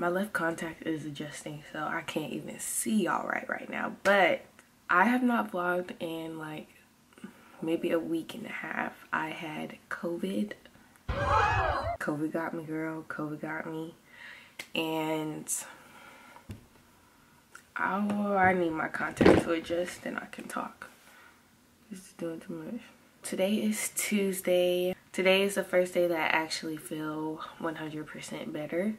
My left contact is adjusting, so I can't even see all right now. But I have not vlogged in like maybe a week and a half. I had COVID. COVID got me, girl. COVID got me. And I need my contact to adjust, then I can talk. This is doing too much. Today is Tuesday. Today is the first day that I actually feel 100% better.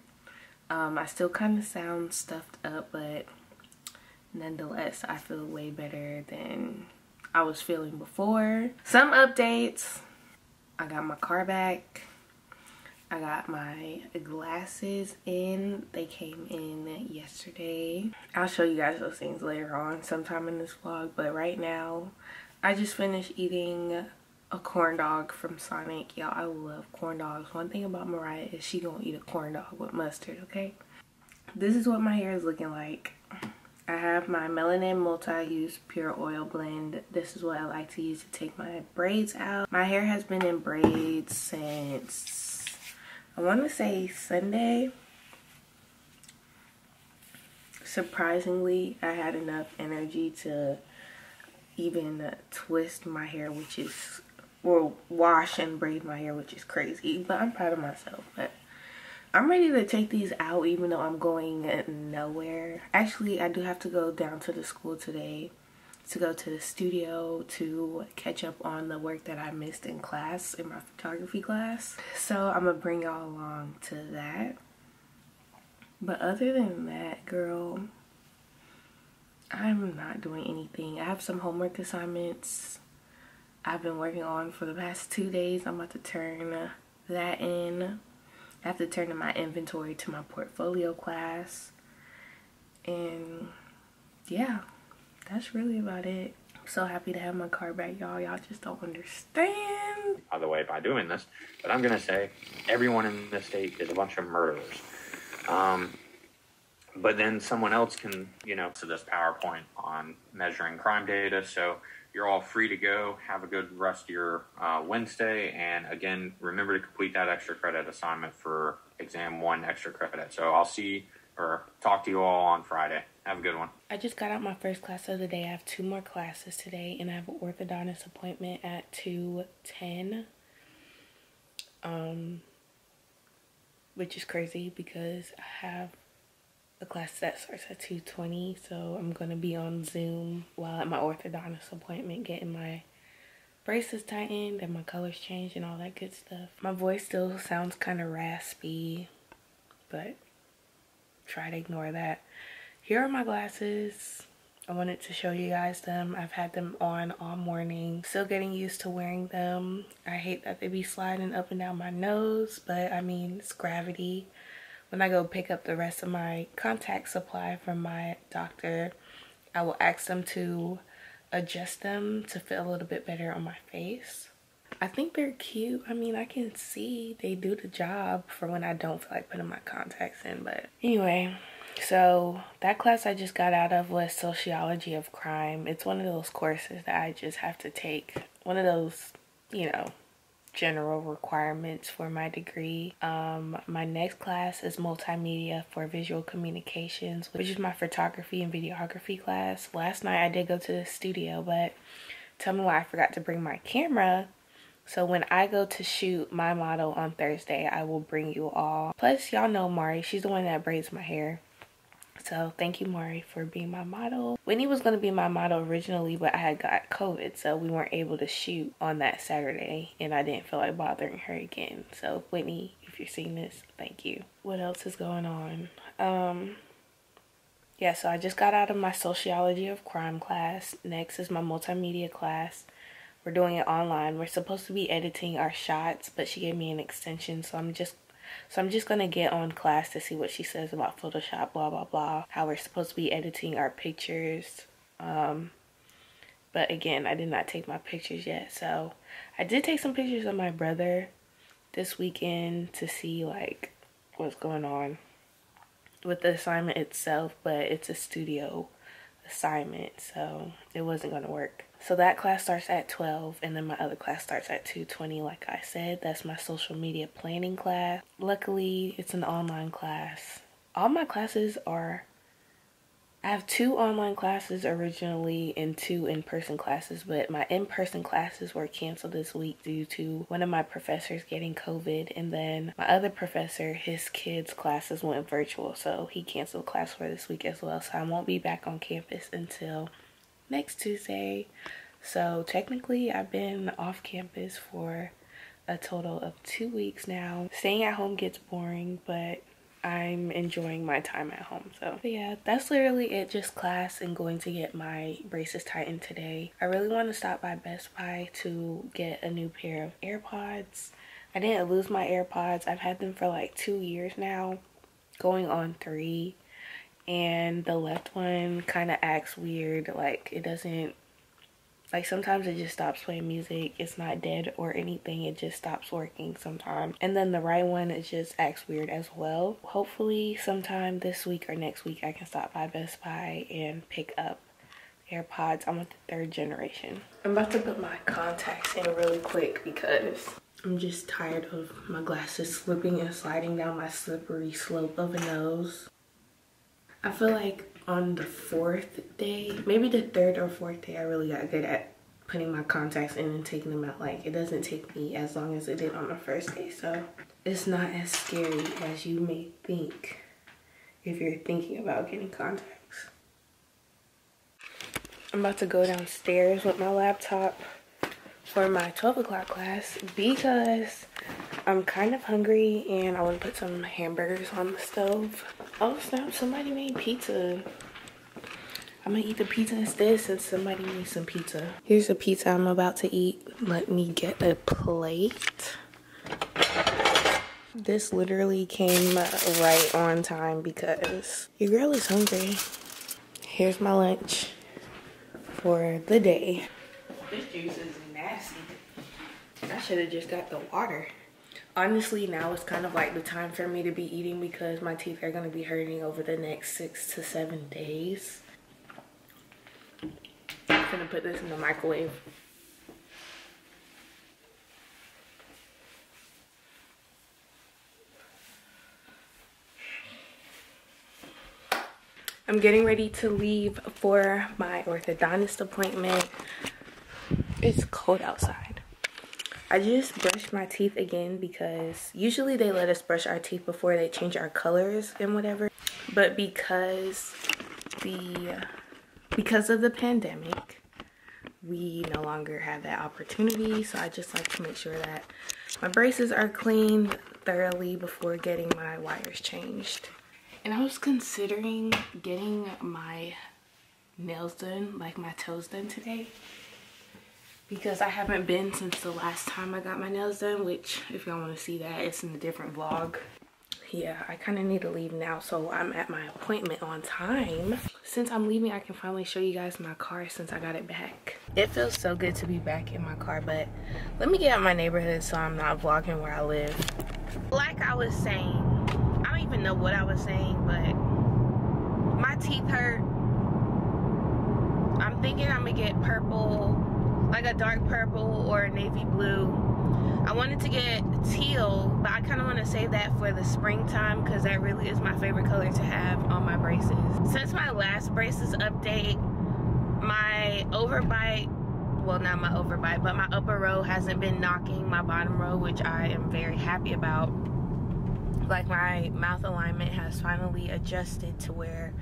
I still kind of sound stuffed up, but nonetheless, I feel way better than I was feeling before. Some updates. I got my car back. I got my glasses in. They came in yesterday. I'll show you guys those things later on sometime in this vlog, but right now, I just finished eating a corn dog from Sonic. Y'all, I love corn dogs. One thing about Mariah is she gonna eat a corn dog with mustard, okay? This is what my hair is looking like. I have my Melanin Multi-Use Pure Oil Blend. This is what I like to use to take my braids out. My hair has been in braids since, I wanna say Sunday. Surprisingly, I had enough energy to even twist my hair, which is, or wash and braid my hair, which is crazy, but I'm proud of myself. But I'm ready to take these out even though I'm going nowhere. Actually, I do have to go down to the school today to go to the studio to catch up on the work that I missed in class, in my photography class. So I'm gonna bring y'all along to that. But other than that, girl, I'm not doing anything. I have some homework assignments I've been working on for the past 2 days. I'm about to turn that in. I have to turn in my inventory to my portfolio class. And yeah, that's really about it. I'm so happy to have my car back, y'all. Y'all just don't understand. By the way, by doing this, but I'm gonna say everyone in this state is a bunch of murderers. But then someone else can, you know, to this PowerPoint on measuring crime data. So you're all free to go. Have a good rest of your Wednesday. And again, remember to complete that extra credit assignment for exam 1 extra credit. So I'll see or talk to you all on Friday. Have a good one. I just got out my first class of the day. I have 2 more classes today, and I have an orthodontist appointment at 2:10. Which is crazy because I have the class that starts at 2:20, so I'm gonna be on Zoom while at my orthodontist appointment, getting my braces tightened and my colors changed and all that good stuff. My voice still sounds kind of raspy, but try to ignore that. Here are my glasses. I wanted to show you guys them. I've had them on all morning. Still getting used to wearing them. I hate that they be sliding up and down my nose, but I mean, it's gravity. When I go pick up the rest of my contact supply from my doctor, I will ask them to adjust them to fit a little bit better on my face. I think they're cute. I mean, I can see they do the job for when I don't feel like putting my contacts in. But anyway, so that class I just got out of was Sociology of Crime. It's one of those courses that I just have to take. One of those, you know, general requirements for my degree. My next class is multimedia for visual communications, which is my photography and videography class. Last night I did go to the studio, but tell me why I forgot to bring my camera. So when I go to shoot my model on Thursday, I will bring you all. Plus, y'all know Mari, she's the one that braids my hair. So thank you, Mari, for being my model. Whitney was going to be my model originally, but I had got COVID, so we weren't able to shoot on that Saturday, and I didn't feel like bothering her again. So Whitney, if you're seeing this, thank you. What else is going on? Yeah, so I just got out of my Sociology of Crime class. Next is my multimedia class. We're doing it online. We're supposed to be editing our shots, but she gave me an extension, so I'm just gonna get on class to see what she says about Photoshop, blah, blah, blah, how we're supposed to be editing our pictures. But again, I did not take my pictures yet. So I did take some pictures of my brother this weekend to see like what's going on with the assignment itself, but it's a studio assignment, so it wasn't gonna work. So that class starts at 12, and then my other class starts at 2:20, like I said. That's my social media planning class. Luckily, it's an online class, all my classes are, I have 2 online classes originally and 2 in-person classes, but my in-person classes were canceled this week due to one of my professors getting COVID, and then my other professor, his kids' classes went virtual, so he canceled class for this week as well. So I won't be back on campus until next Tuesday. So technically I've been off campus for a total of 2 weeks now. Staying at home gets boring, but I'm enjoying my time at home. So but yeah, that's literally it, just class and going to get my braces tightened today. I really want to stop by Best Buy to get a new pair of AirPods. I didn't lose my AirPods. I've had them for like 2 years now, going on 3, and the left one kind of acts weird. Like it doesn't, like sometimes it just stops playing music. It's not dead or anything, it just stops working sometimes. And then the right one, it just acts weird as well. Hopefully sometime this week or next week I can stop by Best Buy and pick up AirPods. I'm with the 3rd generation. I'm about to put my contacts in really quick because I'm just tired of my glasses slipping and sliding down my slippery slope of a nose. I feel like on the 4th day, maybe the 3rd or 4th day, I really got good at putting my contacts in and taking them out. Like it doesn't take me as long as it did on the 1st day, so it's not as scary as you may think if you're thinking about getting contacts. I'm about to go downstairs with my laptop for my 12 o'clock class because I'm kind of hungry and I want to put some hamburgers on the stove. Oh snap, somebody made pizza. I'm gonna eat the pizza instead since somebody made some pizza. Here's the pizza I'm about to eat. Let me get a plate. This literally came right on time because your girl is hungry. Here's my lunch for the day. This juice is nasty. I should have just got the water. Honestly, now it's kind of like the time for me to be eating because my teeth are going to be hurting over the next 6 to 7 days. I'm going to put this in the microwave. I'm getting ready to leave for my orthodontist appointment. It's cold outside. I just brushed my teeth again because usually they let us brush our teeth before they change our colors and whatever. But because of the pandemic, we no longer have that opportunity. So I just like to make sure that my braces are cleaned thoroughly before getting my wires changed. And I was considering getting my nails done, like my toes done today, because I haven't been since the last time I got my nails done, which if y'all want to see that, it's in a different vlog. Yeah, I kind of need to leave now, so I'm at my appointment on time. Since I'm leaving, I can finally show you guys my car since I got it back. It feels so good to be back in my car, but let me get out of my neighborhood so I'm not vlogging where I live. Like I was saying, I don't even know what I was saying, but my teeth hurt. I'm thinking I'm gonna get purple, like a dark purple or a navy blue. I wanted to get teal, but I kind of want to save that for the springtime because that really is my favorite color to have on my braces. Since my last braces update, my overbite, well not my overbite, but my upper row hasn't been knocking my bottom row, which I am very happy about. Like my mouth alignment has finally adjusted to where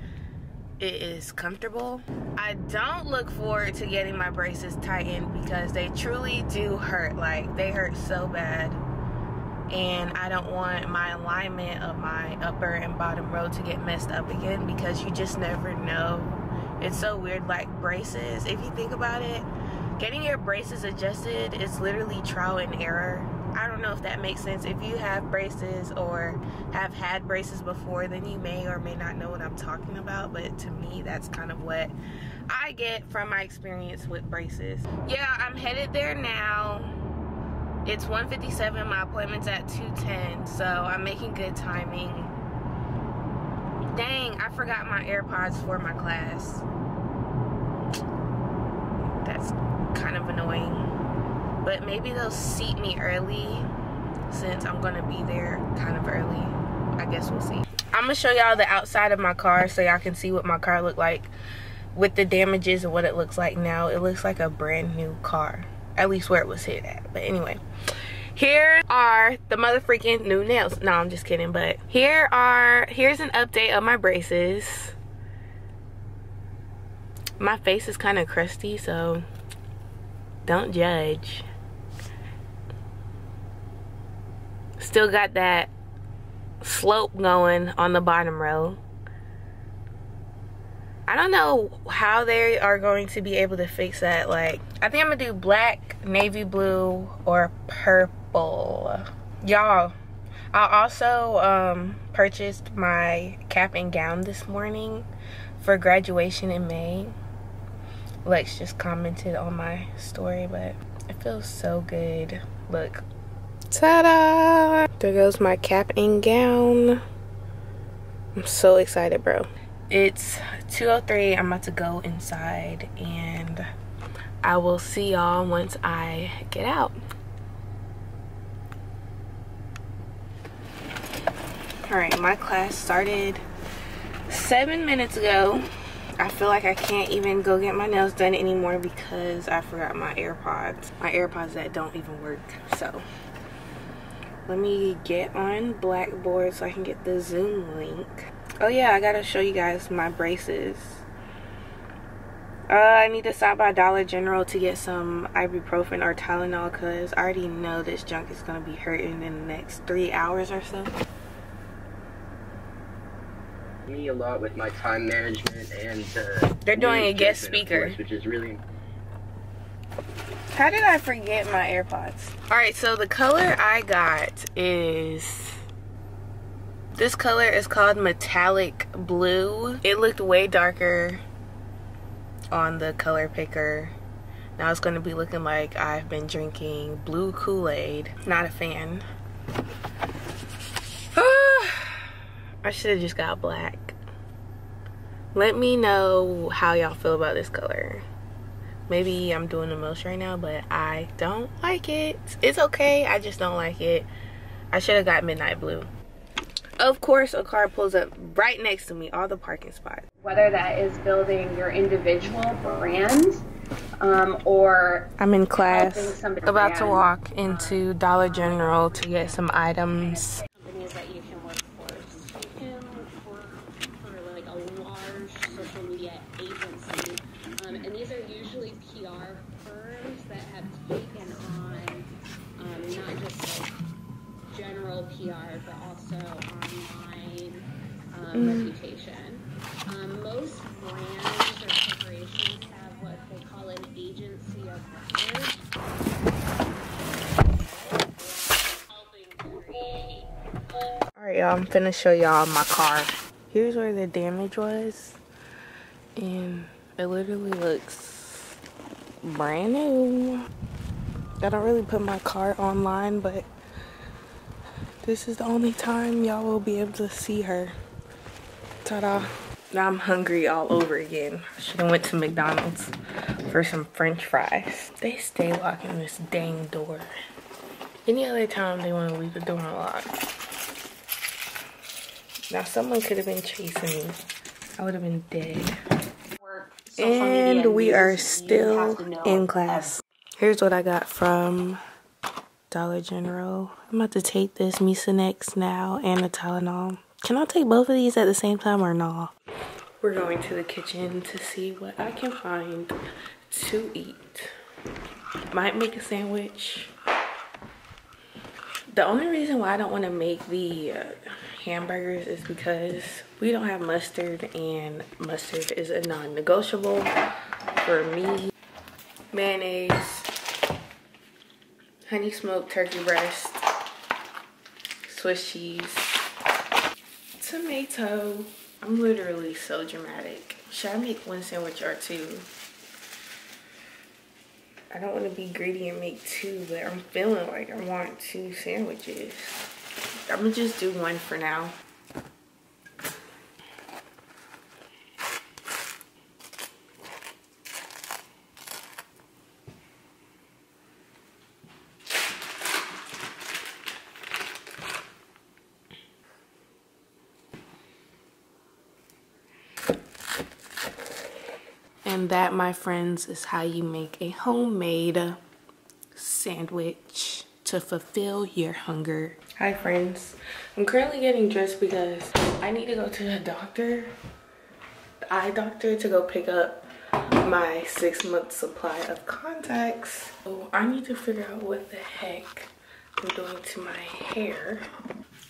it is comfortable. I don't look forward to getting my braces tightened because they truly do hurt. Like they hurt so bad, and I don't want my alignment of my upper and bottom row to get messed up again because you just never know. It's so weird, like braces, if you think about it, getting your braces adjusted is literally trial and error. I don't know if that makes sense. If you have braces or have had braces before, then you may or may not know what I'm talking about, but to me that's kind of what I get from my experience with braces. Yeah, I'm headed there now. It's 1:57, my appointment's at 2:10, so I'm making good timing. Dang, I forgot my AirPods for my class. That's kind of annoying. But maybe they'll seat me early since I'm gonna be there kind of early. I guess we'll see. I'm gonna show y'all the outside of my car so y'all can see what my car looked like with the damages and what it looks like now. It looks like a brand new car, at least where it was hit at. But anyway, here are the motherfreaking new nails. No, I'm just kidding. But here's an update of my braces. My face is kind of crusty, so don't judge. Still got that slope going on the bottom row. I don't know how they are going to be able to fix that. Like, I think I'm gonna do black, navy blue, or purple. Y'all, I also purchased my cap and gown this morning for graduation in May. Lex just commented on my story, but it feels so good. Look. Ta-da! There goes my cap and gown. I'm so excited, bro. It's 2:03. I'm about to go inside, and I will see y'all once I get out. Alright, my class started 7 minutes ago. I feel like I can't even go get my nails done anymore because I forgot my AirPods. My AirPods that don't even work, so... Let me get on Blackboard so I can get the Zoom link. Oh yeah, I gotta show you guys my braces. I need to stop by Dollar General to get some ibuprofen or Tylenol because I already know this junk is gonna be hurting in the next 3 hours or so. Me a lot with my time management and they're doing a guest speaker, course, which is really important. How did I forget my AirPods? Alright, so the color I got is... This color is called Metallic Blue. It looked way darker on the color picker. Now it's going to be looking like I've been drinking blue Kool-Aid. Not a fan. I should have just got black. Let me know how y'all feel about this color. Maybe I'm doing the most right now, but I don't like it. It's okay, I just don't like it. I should have got Midnight Blue. Of course, a car pulls up right next to me, all the parking spots. Whether that is building your individual brand or... I'm in class, about to walk into Dollar General to get some items. Companies that you can work for. You can work for like a large social media agency. And these are usually PR firms that have taken on not just like general PR, but also online reputation. Most brands or corporations have what they call an agency of record. Alright y'all, I'm finna show y'all my car. Here's where the damage was. And... it literally looks brand new. I don't really put my car online, but this is the only time y'all will be able to see her. Ta-da. Now I'm hungry all over again. I should have went to McDonald's for some french fries. They stay locking this dang door. Any other time they want to leave the door unlocked. Now someone could have been chasing me. I would have been dead. And we are still in class. Here's what I got from Dollar General. I'm about to take this Mucinex now and a Tylenol. Can I take both of these at the same time or not? We're going to the kitchen to see what I can find to eat. Might make a sandwich. The only reason why I don't want to make the hamburgers is because we don't have mustard, and mustard is a non-negotiable for me. Mayonnaise, honey smoked turkey breast, Swiss cheese, tomato. I'm literally so dramatic. Should I make one sandwich or two? I don't want to be greedy and make two, but I'm feeling like I want two sandwiches. I'm gonna just do one for now. And that, my friends, is how you make a homemade sandwich to fulfill your hunger. Hi friends, I'm currently getting dressed because I need to go to the doctor, the eye doctor, to go pick up my 6-month supply of contacts. So I need to figure out what the heck I'm doing to my hair.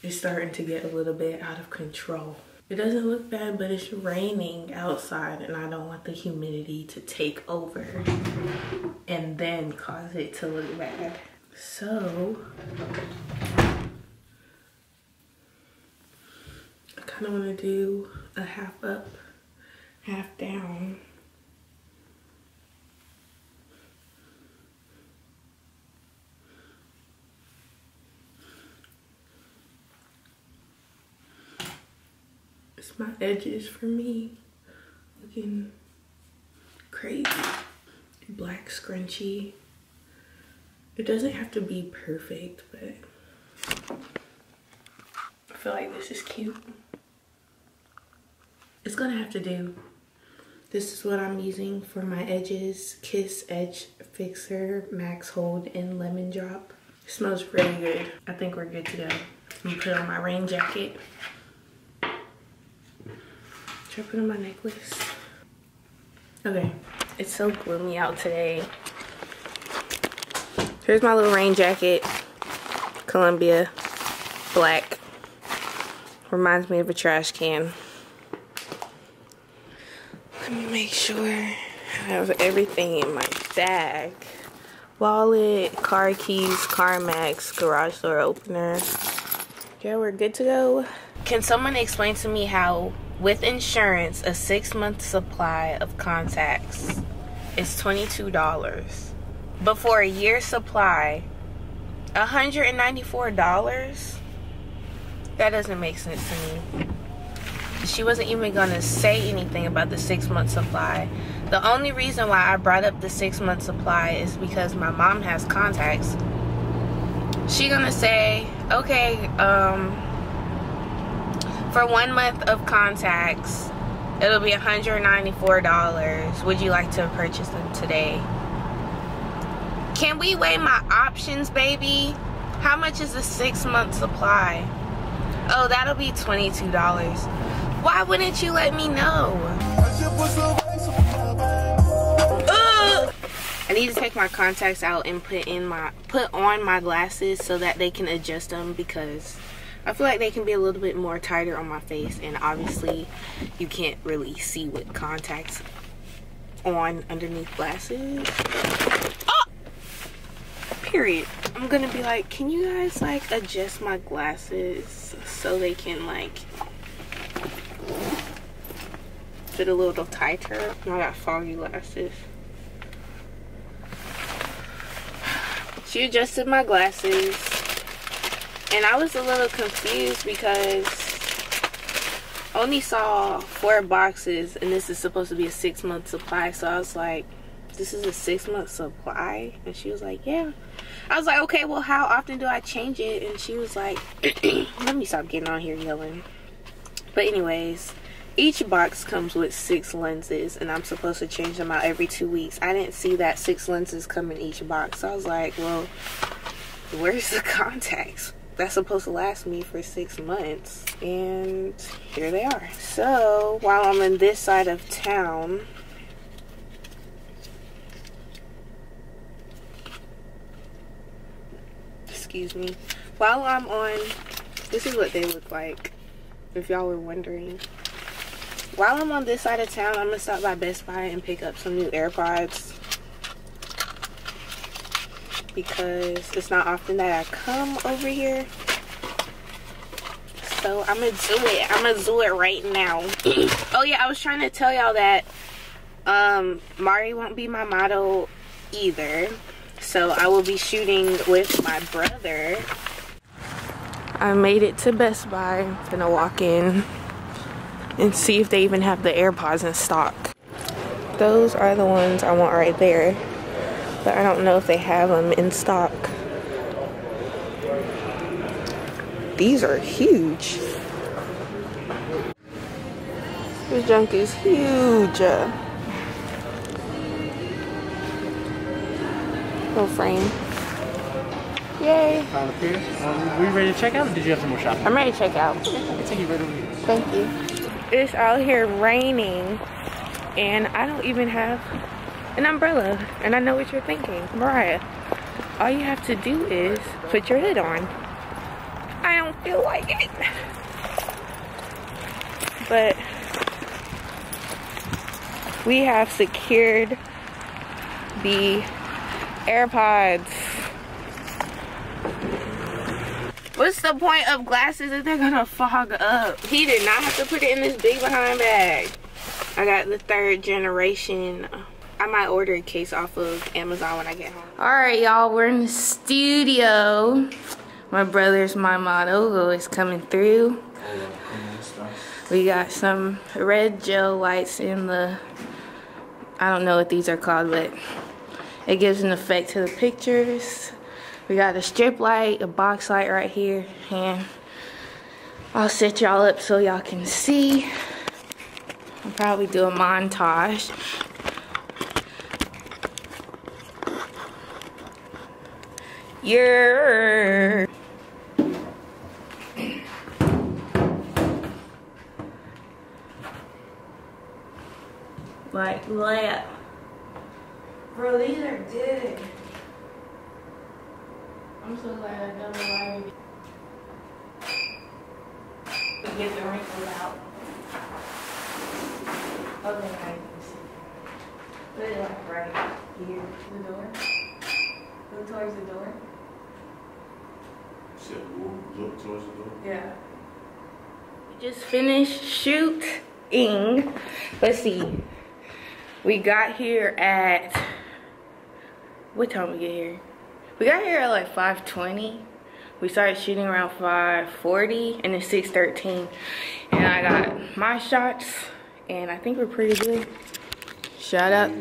It's starting to get a little bit out of control. It doesn't look bad, but it's raining outside and I don't want the humidity to take over and then cause it to look bad. So, I kind of want to do a half up, half down. It's my edges for me looking crazy. Black scrunchie. It doesn't have to be perfect, but I feel like this is cute. It's gonna have to do. This is what I'm using for my edges. KISS Edge Fixer Max Hold in Lemon Drop. It smells really good. I think we're good to go. I'm gonna put on my rain jacket. Should I put on my necklace? Okay, it's so gloomy out today. Here's my little rain jacket, Columbia, black. Reminds me of a trash can. Let me make sure I have everything in my bag. Wallet, car keys, CarMax, garage door opener. Yeah, we're good to go. Can someone explain to me how, with insurance, a 6-month supply of contacts is $22. But for a year's supply, $194? That doesn't make sense to me. She wasn't even gonna say anything about the 6-month supply. The only reason why I brought up the 6-month supply is because my mom has contacts. She gonna say, okay, for 1 month of contacts, it'll be $194. Would you like to purchase them today? Can we weigh my options, baby? How much is a 6-month supply? Oh, that'll be $22. Why wouldn't you let me know? I need to take my contacts out and put on my glasses so that they can adjust them, because I feel like they can be a little bit more tighter on my face, and obviously you can't really see with contacts on underneath glasses. Oh! Period. I'm gonna be like, can you guys like adjust my glasses so they can like fit a little tighter? I got foggy glasses. She adjusted my glasses. And I was a little confused because I only saw 4 boxes and this is supposed to be a 6-month supply. So I was like, this is a 6-month supply? And she was like, yeah. I was like, okay, well, how often do I change it? And she was like, let me stop getting on here yelling. But anyways, each box comes with 6 lenses and I'm supposed to change them out every 2 weeks. I didn't see that 6 lenses come in each box. So I was like, well, where's the contacts? That's supposed to last me for 6 months, and here they are. So while I'm in this side of town, excuse me, while I'm on, this is what they look like if y'all were wondering. While I'm on this side of town, I'm gonna stop by Best Buy and pick up some new AirPods, because it's not often that I come over here. So I'm gonna do it. I'm gonna do it right now. Oh yeah, I was trying to tell y'all that Mari won't be my model either. So I will be shooting with my brother. I made it to Best Buy. I'm gonna walk in and see if they even have the AirPods in stock. Those are the ones I want right there. But I don't know if they have them in stock. These are huge. This junk is huge. photo frame. Yay. We ready to check out, or did you have some more shopping? I'm ready to check out. I'll take you right over here. Thank you. It's out here raining, and I don't even have an umbrella. And I know what you're thinking. Mariah, all you have to do is put your hood on. I don't feel like it. But we have secured the AirPods. What's the point of glasses if they're gonna fog up? He did not have to put it in this big behind bag. I got the 3rd generation. I might order a case off of Amazon when I get home. All right, y'all, we're in the studio. My brother's My Mod logo is coming through. We got some red gel lights in the, I don't know what these are called, but it gives an effect to the pictures. We got a strip light, a box light right here, and I'll set y'all up so y'all can see. I'll probably do a montage. Yeah. Like that. Bro, these are good. I'm so glad I done the lighting. To get the wrinkles out. Other items. Put it like right here. The door. Look towards the door. You said look towards the door? Yeah. We just finished shooting. Let's see. We got here at, what time we get here? We got here at like 5:20. We started shooting around 5:40 and it's 6:13. And I got my shots and I think we're pretty good. Shut up.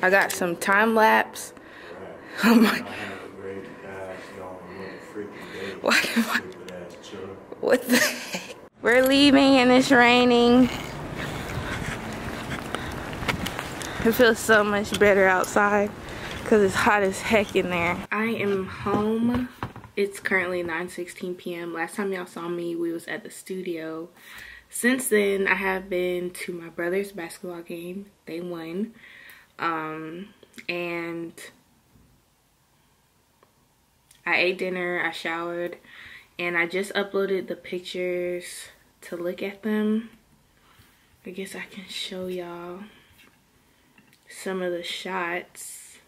I got some time lapse. Oh my God. What the heck? We're leaving and it's raining. It feels so much better outside because it's hot as heck in there. I am home. It's currently 9:16 p.m. Last time y'all saw me, we was at the studio. Since then, I have been to my brother's basketball game. They won. And I ate dinner, I showered, and I just uploaded the pictures to look at them. I guess I can show y'all some of the shots.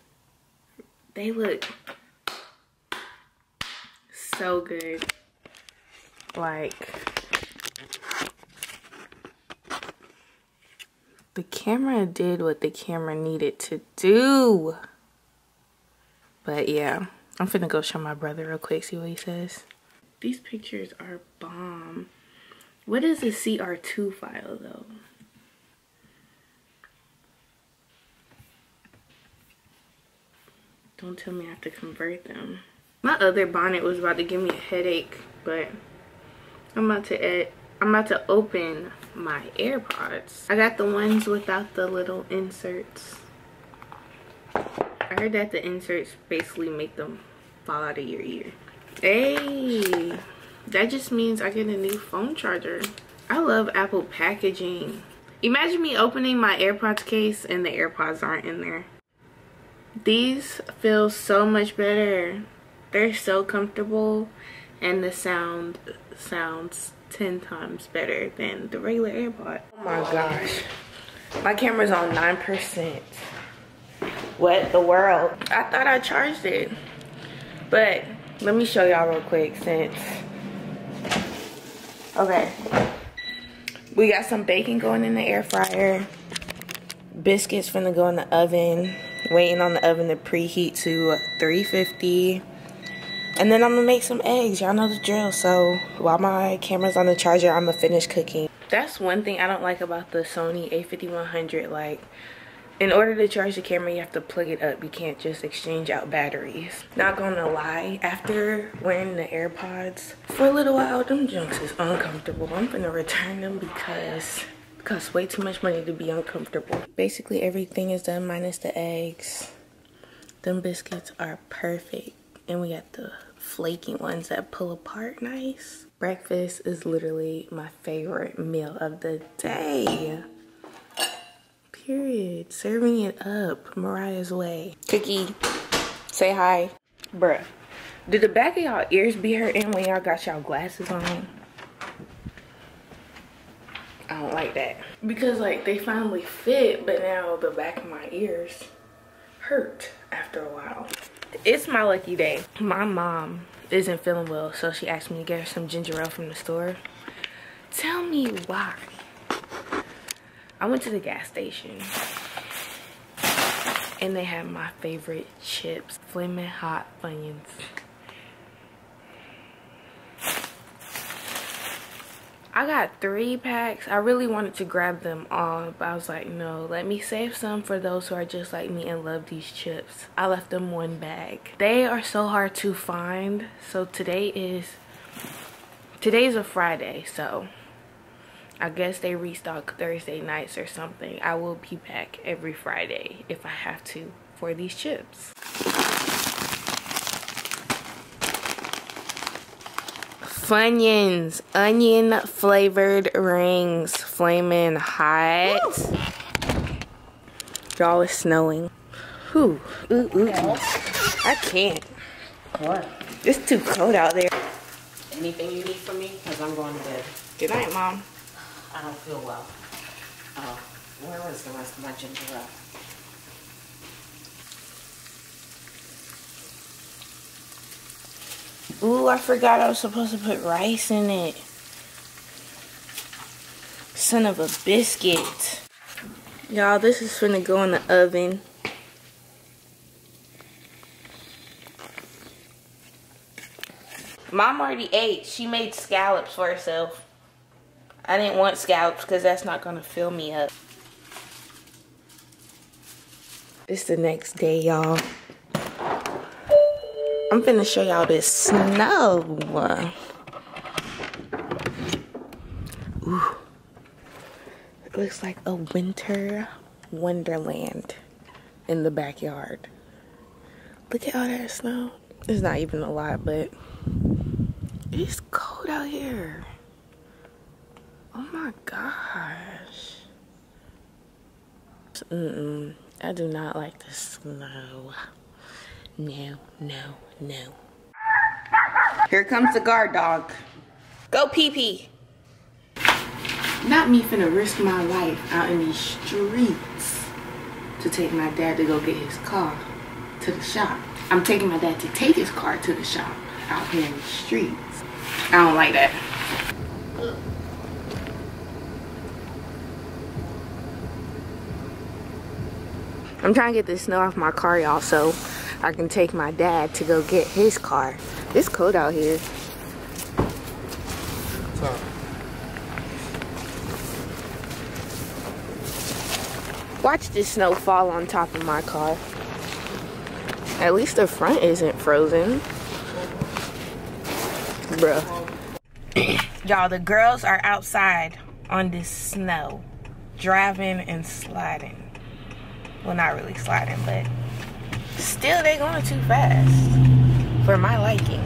They look so good. Like, the camera did what the camera needed to do. But yeah, I'm finna go show my brother real quick, see what he says. These pictures are bomb. What is a CR2 file though? Don't tell me I have to convert them. My other bonnet was about to give me a headache, but I'm about to open my AirPods. I got the ones without the little inserts. I heard that the inserts basically make them fall out of your ear. Hey, that just means I get a new phone charger. I love Apple packaging. Imagine me opening my AirPods case and the AirPods aren't in there. These feel so much better. They're so comfortable and the sound sounds 10 times better than the regular AirPod. Oh my gosh. My camera's on 9%. What the world? I thought I charged it. But let me show y'all real quick since. Okay. We got some bacon going in the air fryer. Biscuits finna go in the oven. Waiting on the oven to preheat to 350. And then I'm gonna make some eggs. Y'all know the drill. So while my camera's on the charger, I'm gonna finish cooking. That's one thing I don't like about the Sony A5100. Like, in order to charge the camera, you have to plug it up. You can't just exchange out batteries. Not gonna lie, after wearing the AirPods for a little while, them junks is uncomfortable. I'm gonna return them because costs way too much money to be uncomfortable. Basically everything is done minus the eggs. Them biscuits are perfect. And we got the flaky ones that pull apart nice. Breakfast is literally my favorite meal of the day. Period. Serving it up Mariah's way. Cookie, say hi. Bruh, did the back of y'all ears be hurting when y'all got y'all glasses on? I don't like that. Because like they finally fit, but now the back of my ears hurt after a while. It's my lucky day. My mom isn't feeling well, so she asked me to get her some ginger ale from the store. Tell me why. I went to the gas station and they had my favorite chips, Flamin' Hot Funyuns. I got 3 packs. I really wanted to grab them all, but I was like, no, let me save some for those who are just like me and love these chips. I left them 1 bag. They are so hard to find. So today's a Friday, so I guess they restock Thursday nights or something. I will be back every Friday if I have to for these chips. Funyuns, onion flavored rings, flaming hot. Y'all, it's snowing. Whew. Ooh, ooh. I can't. What? It's too cold out there. Anything you need from me? Because I'm going to bed. Good night, Mom. I don't feel well. Oh, where was the rest of my ginger ale? Ooh, I forgot I was supposed to put rice in it. Son of a biscuit. Y'all, this is finna go in the oven. Mom already ate. She made scallops for herself. I didn't want scallops because that's not gonna fill me up. It's the next day, y'all. I'm finna show y'all this snow. Ooh. It looks like a winter wonderland in the backyard. Look at all that snow. It's not even a lot, but it's cold out here. Oh my gosh. Mm-mm. I do not like the snow. No, no, no. Here comes the guard dog. Go pee pee. Not me finna risk my life out in these streets to take my dad to go get his car to the shop. I'm taking my dad to take his car to the shop out here in the streets. I don't like that. I'm trying to get this snow off my car, y'all, so I can take my dad to go get his car. It's cold out here. What's up? Watch this snow fall on top of my car. At least the front isn't frozen. Bruh. Y'all, the girls are outside on this snow, driving and sliding. Well, not really sliding, but still, they're going too fast for my liking.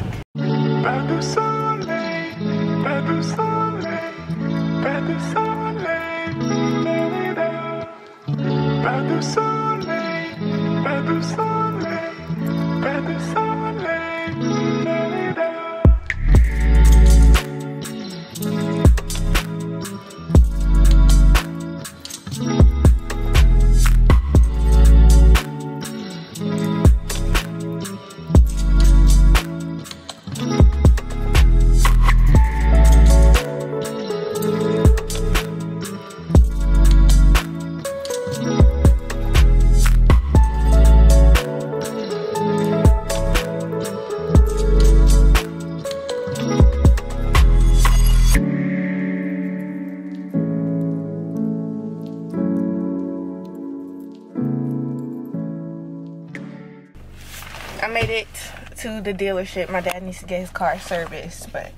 To the dealership. My dad needs to get his car serviced, but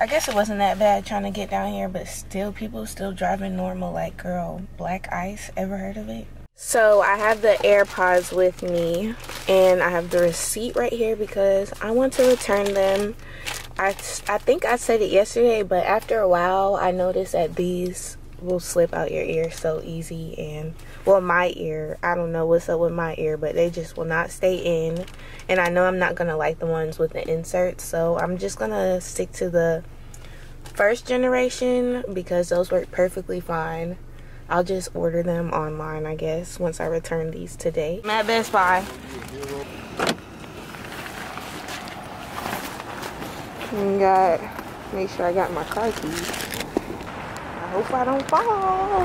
I guess it wasn't that bad trying to get down here, but still people still driving normal like, girl, black ice, ever heard of it? So I have the AirPods with me, and I have the receipt right here because I want to return them. I think I said it yesterday, but after a while I noticed that these will slip out your ear so easy. And well, my ear, I don't know what's up with my ear, but they just will not stay in. And I know I'm not gonna like the ones with the inserts, so I'm just gonna stick to the first generation because those work perfectly fine. I'll just order them online, I guess, once I return these today. I'm at Best Buy. Make sure I got my car keys. I hope I don't fall.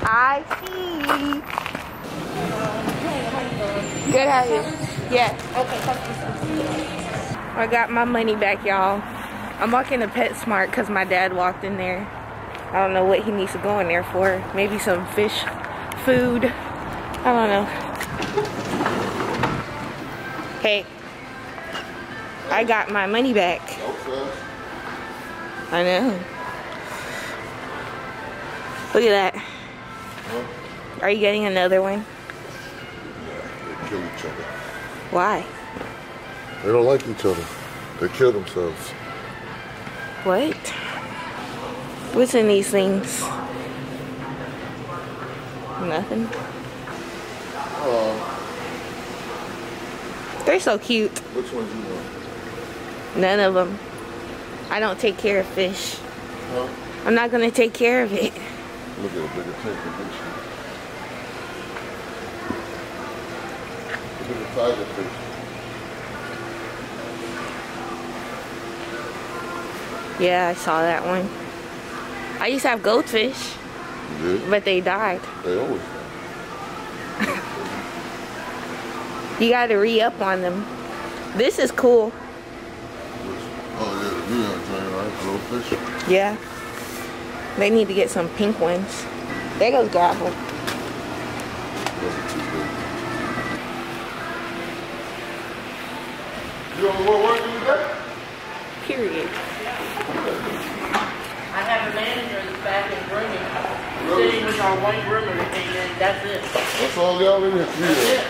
I see. Good, how you? Yeah. Okay. I got my money back, y'all. I'm walking to PetSmart because my dad walked in there. I don't know what he needs to go in there for. Maybe some fish food. I don't know. Hey. I got my money back. I know. Look at that. Huh? Are you getting another one? Yeah, they kill each other. Why? They don't like each other. They kill themselves. What? What's in these things? Nothing. They're so cute. Which ones you want? None of them. I don't take care of fish. Huh? I'm not gonna take care of it. Look at a bigger fish. Look at the tiger fish. Yeah, I saw that one. I used to have goldfish, but they died. They always die. You got to re-up on them. This is cool. Oh, yeah, the neon right? Goldfish? Yeah. They need to get some pink ones. There goes gravel. You don't want to work today? Period. I have a manager that's back in grooming. Really? Sitting with our one groomer and that's it. That's all y'all in here? That's it.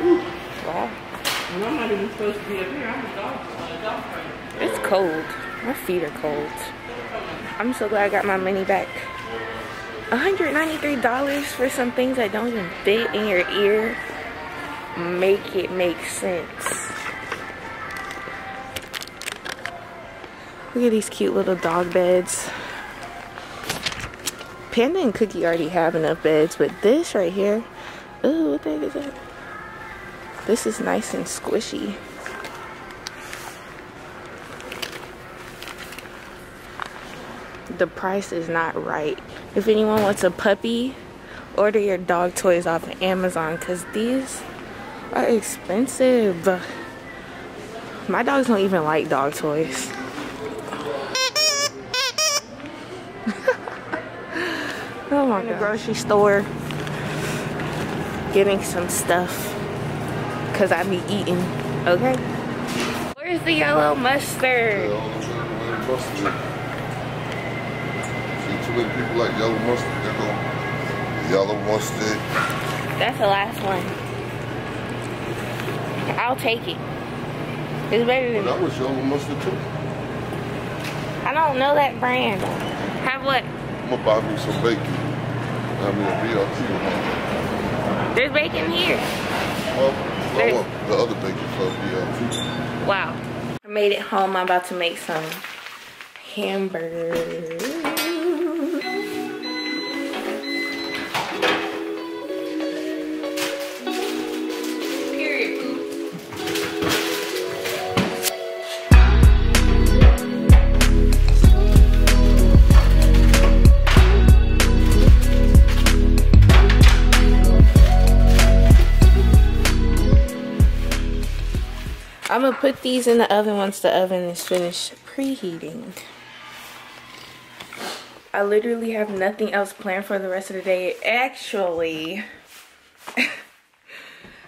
Ooh. Wow. Well, I'm not even supposed to be up here. I'm a dog friend. It's cold. My feet are cold. I'm so glad I got my money back. $193 for some things that don't even fit in your ear. Make it make sense. Look at these cute little dog beds. Panda and Cookie already have enough beds, but this right here, ooh, what the heck is that? This is nice and squishy. The price is not right. If anyone wants a puppy, order your dog toys off of Amazon because these are expensive. My dogs don't even like dog toys. Oh my God. In the grocery store, getting some stuff, cause I be eating. Okay. Where's the yellow mustard? See, too many people like yellow mustard. They go yellow mustard. That's the last one. I'll take it. It's better than. Well, that was yellow mustard too. I don't know that brand. Have what? I'm gonna buy me some bacon. I mean, BLT. There's bacon here. Well, I want the other bacon for BLT. Wow. I made it home. I'm about to make some hamburgers. I'm gonna put these in the oven once the oven is finished preheating. I literally have nothing else planned for the rest of the day. Actually,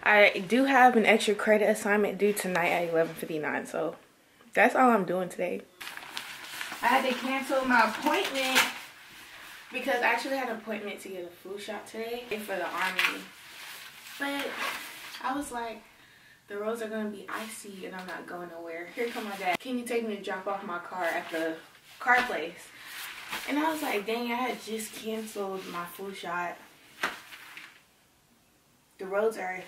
I do have an extra credit assignment due tonight at 11:59, so that's all I'm doing today. I had to cancel my appointment because I actually had an appointment to get a flu shot today for the army. But I was like, the roads are going to be icy and I'm not going nowhere. Here come my dad. Can you take me to drop off my car at the car place? And I was like, dang, I had just canceled my flu shot. The roads are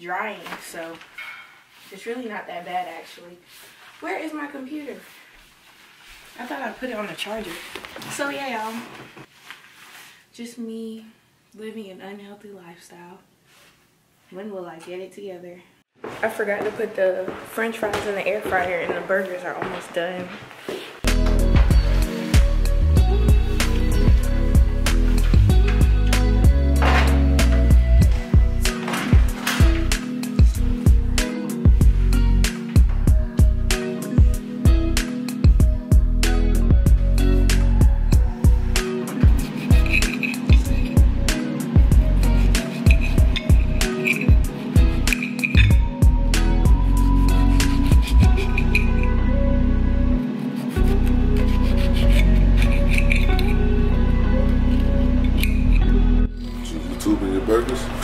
drying, so it's really not that bad, actually. Where is my computer? I thought I put it on the charger. So yeah, y'all. Just me living an unhealthy lifestyle. When will I get it together? I forgot to put the french fries in the air fryer and the burgers are almost done.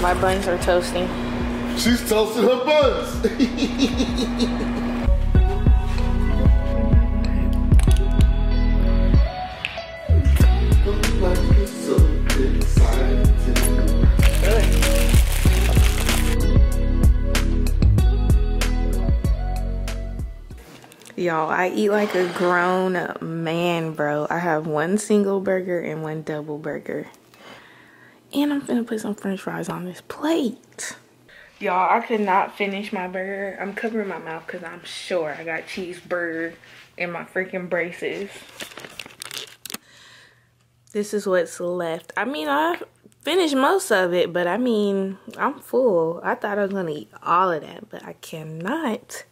My buns are toasting. She's toasting her buns. Y'all, I eat like a grown man, bro. I have one single burger and one double burger. And I'm finna put some french fries on this plate. Y'all, I could not finish my burger. I'm covering my mouth because I'm sure I got cheeseburger in my freaking braces. This is what's left. I mean, I finished most of it, but I mean, I'm full. I thought I was gonna eat all of that, but I cannot.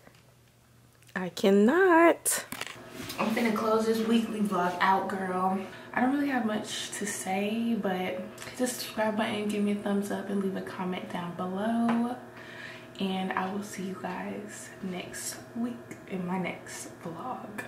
I cannot. I'm finna close this weekly vlog out, girl. I don't really have much to say, but hit the subscribe button, give me a thumbs up, and leave a comment down below. And I will see you guys next week in my next vlog.